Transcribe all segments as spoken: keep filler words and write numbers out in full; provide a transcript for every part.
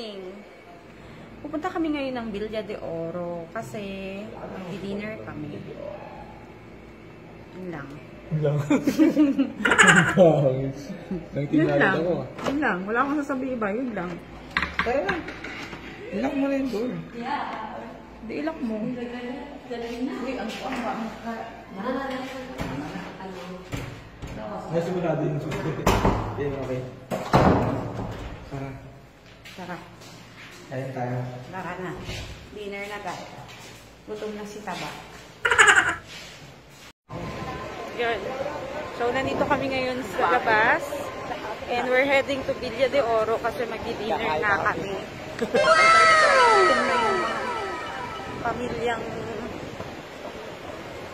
morning. Pupunta kami ngayon ng Villa de Oro kasi mag-dinner kami. Yun lang. Yun lang. Yun lang. Yun lang. Wala akong sasabi iba. Yun lang. Tara lang. Ilak mo na yung door. Yeah. Hindi ilak mo. Uy, ang kuha ba? Nasigurado yung susi. Yan, okay. Tara. Tara. Ayun tayo. Tara na. Dinner na tayo. Gutom na si Taba. Yun. So, nandito kami ngayon sa labas. And we're heading to Villa de Oro kasi mag-dinner na kami. Wow! Pamilyang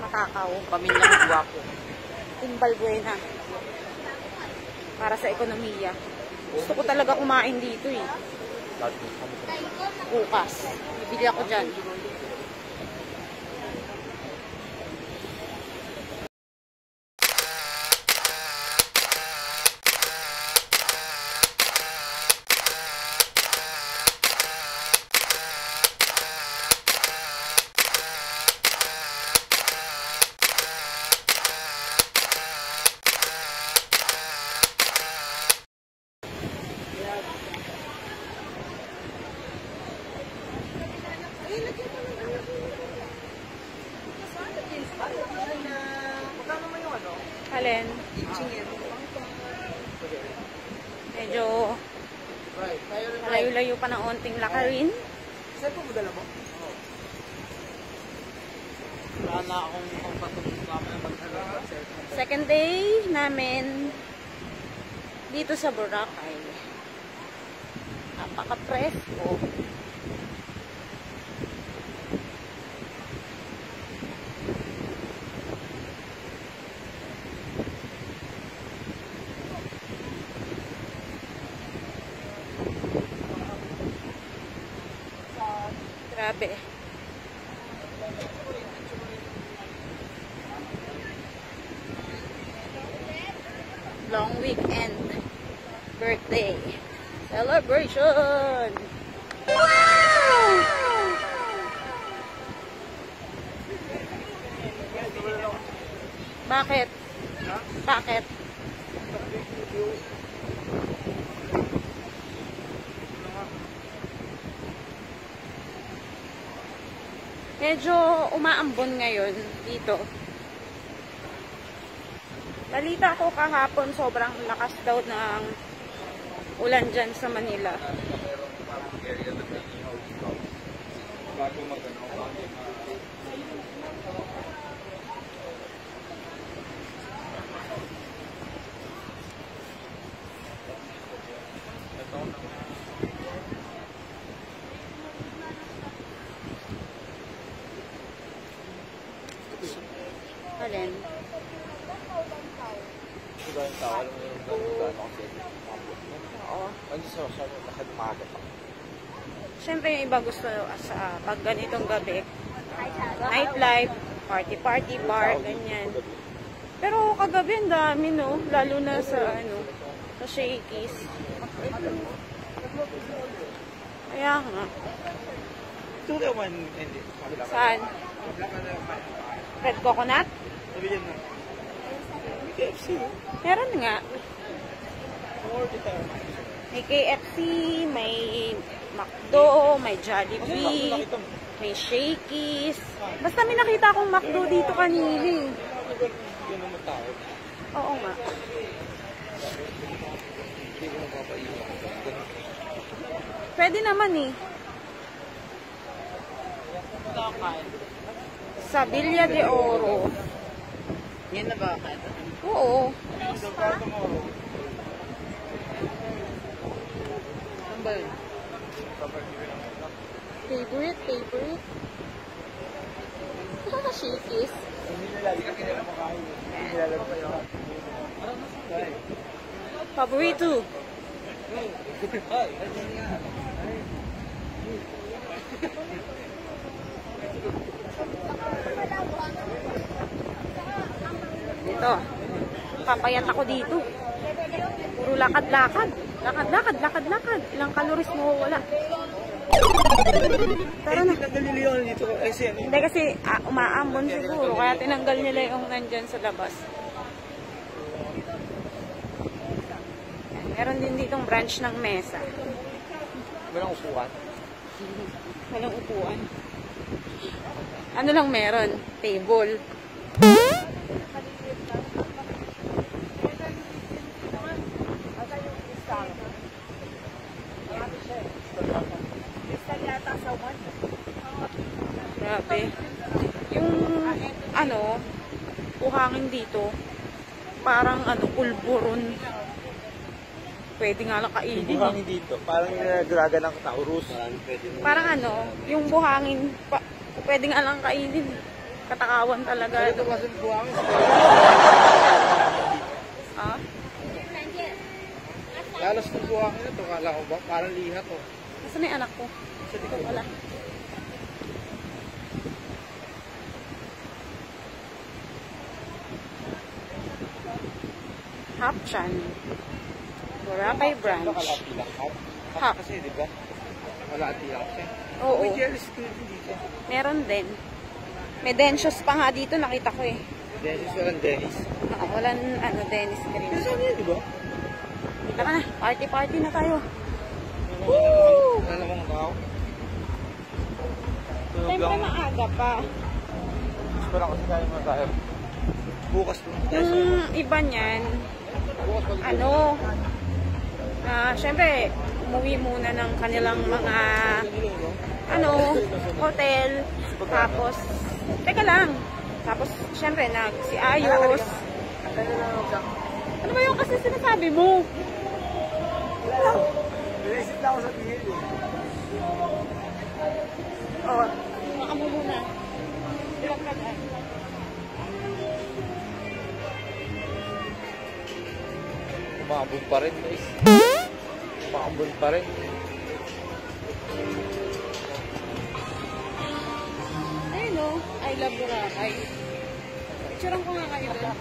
makakaw. Pamilyang guwapo. Timbalbuena. Para sa ekonomiya. Gusto ko talaga kumain dito eh. Bukas. Bibili ako dyan. Alin? Medyo malayo-layo pa ng onting lakarin. Saan po budala mo? Wala akong pagpatuloy pa ng pagkakas. Second day namin dito sa Boracay. Napaka-presko. Grabe. Long weekend birthday celebration. Wow! Bakit? Bakit? Medyo umaambon ngayon dito. Balita ko kahapon sobrang lakas daw ng ulan dyan sa Manila. Alin? Oo. Siyempre yung iba gusto sa pag ganitong gabi. Nightlife, party-party, bar, ganyan. Pero kagabi ang dami no, lalo na sa ano, sa Shakey's. Kaya nga. Saan? Red coconut? K F C. Meron nga. May K F C, may McDo, may Jollibee, may Shakey's. Basta may nakita akong McDo dito kanina. Oo nga. Pwede naman eh. Sa Villa de Oro. Yan na ba? Oo. Favorite, favorite. Ito ka Shakey's. Paborito. Ito, papayat ako dito. Puro lakad-lakad. Lakad-lakad, lakad-lakad. Ilang calories mo wala. Tara na. Hindi kasi uh, umaambon siguro. Kaya tinanggal nila yung nandyan sa labas. Meron din ditong branch ng mesa. Walang upuan. Walang upuan. Ano lang meron? Table. Grabe. Yung ano, buhangin dito, parang ano, pulburon. Pwede nga lang kainin. Yung buhangin dito, parang naglaga ng kataurus. Parang ano, yung buhangin, pa, pwede nga lang kainin. Katakawan talaga. Ito kasi buhangin. Ha? Lalas ng buhangin ito, kala ko ba? Parang lihat o. Nasaan yung anak ko? Wala. Hapchan. Boracay branch. Hap. Kasi, di ba? Wala ati hap. Oo. Meron din. May Densios pa nga dito, nakita ko eh. Densios, walang Dennis. Oo, walang ano, Dennis ka rin. Saan yun, di ba? Dito ka na. Party-party na tayo. Woo! Ano mong tao? Siyempre maaga pa. Gusto lang kasi tayo na tayo. Bukas po. Yung iba niyan, ano, uh, siyempre, umuwi muna ng kanilang mga, ano, hotel, tapos, teka lang, tapos, siyempre, nagsiayos. Ano ba yung kasi sinasabi mo? Wala. Naisip na ako sa tingin mo. Oo. Makamu muna. Ilang kagay. Maabon pa rin guys. Maabon pa rin. Ayun o. I love Boracay. Picturean ko nga kayo doon.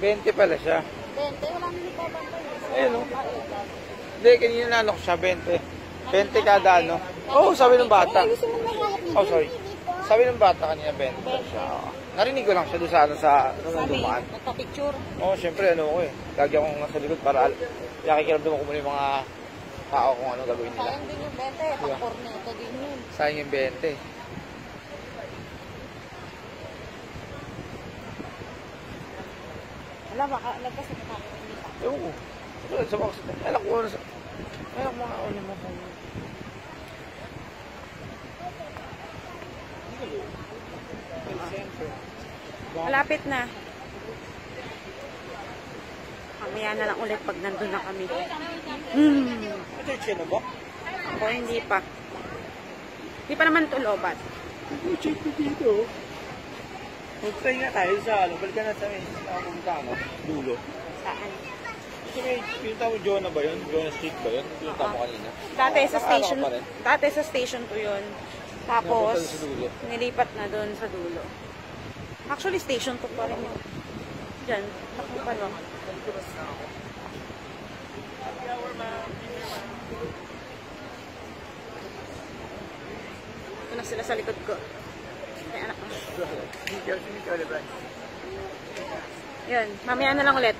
twenty pala siya. twenty? Wala nang nagpapantay. Ayun o. Hindi, kanina nanok siya. twenty. twenty kada ano. Oo, sabi ng bata. Oh, sorry. Sabi ng bata kanina twenty siya. Narinig ko lang siya doon sa ano, sa nung dumaan. Sabi, nagpa-picture? Oo, siyempre, ano ko eh. Lagi akong nasa likod para nakikiramdam ko muna yung mga tao kung ano gagawin nila. Sayang din yung twenty, pang-corneto din yun. Sayang yung twenty. Wala, baka lagpas na tayo. Oo. Sa box. Alak ko na sa... Alak mga ano mo sa... Malapit na. Kamaya na lang ulit pag nandun na kami. Hmm. Ako hindi pa. Hindi pa naman tulobat. Check ko dito. Magtay nga tayo sa alo. Balikan na sa ano? Dulo. Saan? Yung tawag Jonah ba yun? Jonah Street ba yun? Yung tawag kanina. Dati sa station. Dati sa station ko yun. Tapos, nilipat na doon sa dulo. Actually, station ko pa rin yun. Diyan, takong pa lang. Ito na sila sa likod ko. Ay, anak ko. Yun, mamaya na lang ulit.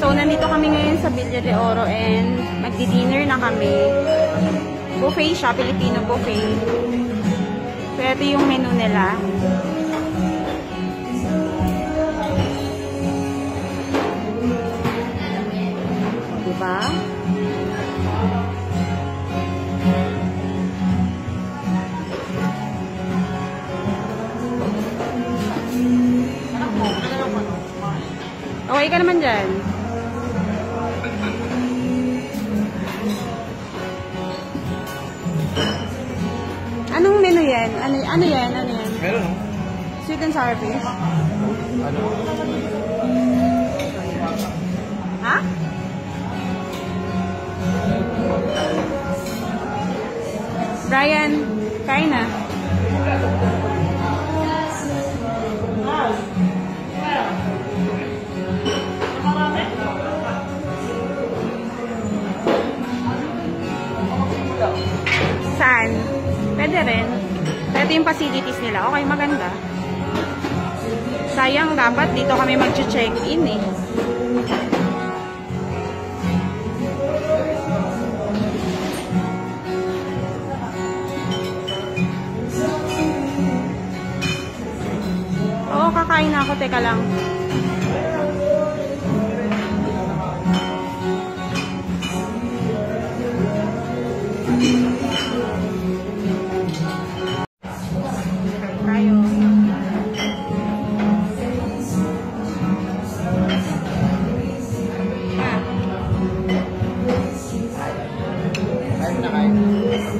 So, nandito kami ngayon sa Villa de Oro and magdi-dinner na kami. Buffet siya, Filipino buffet. So, ito yung menu nila. Diba? Okay ka naman dyan. Anong menu yan? Ano, ano yan? Ano yan? Meron. Sweet and sour fish? Ano? Ha? Brian, kain na. facilities nila. Okay, maganda. Sayang, dapat dito kami mag-check-in eh. Oo, kakain na ako. Teka lang. Thank you.